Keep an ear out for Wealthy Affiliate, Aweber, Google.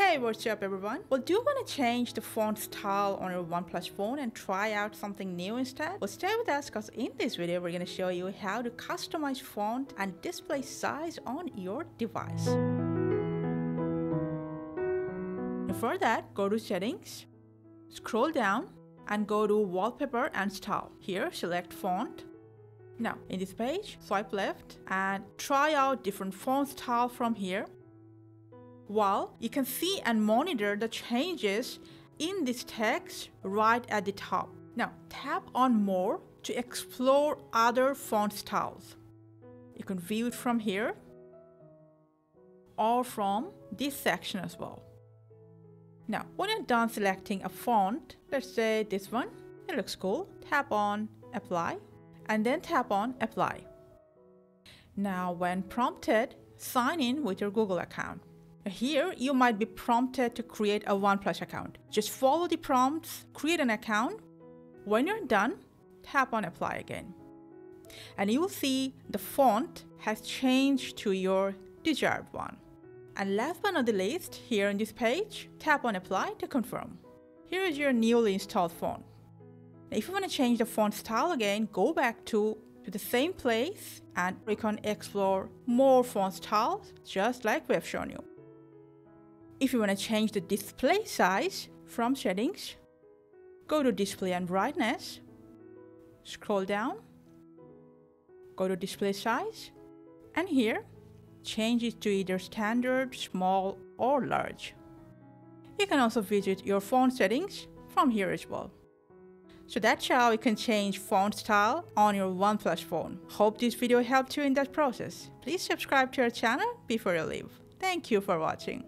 Hey, what's up everyone? Well, do you want to change the font style on your OnePlus phone and try out something new instead? Well, stay with us because in this video, we're going to show you how to customize font and display size on your device. And for that, go to Settings, scroll down and go to Wallpaper and Style. Here, select Font. Now, in this page, swipe left and try out different font style from here. Well, you can see and monitor the changes in this text right at the top. Now, tap on More to explore other font styles. You can view it from here or from this section as well. Now, when you're done selecting a font, let's say this one, it looks cool. Tap on Apply and then tap on Apply. Now, when prompted, sign in with your Google account. Here, you might be prompted to create a OnePlus account. Just follow the prompts, create an account. When you're done, tap on Apply again. And you will see the font has changed to your desired one. And last but not the least, here on this page, tap on Apply to confirm. Here is your newly installed font. Now, if you want to change the font style again, go back to the same place and we can explore more font styles, just like we have shown you. If you want to change the display size, from Settings, go to Display and Brightness, scroll down, go to Display Size, and here, change it to either Standard, Small, or Large. You can also visit your font settings from here as well. So that's how you can change font style on your OnePlus phone. Hope this video helped you in that process. Please subscribe to our channel before you leave. Thank you for watching.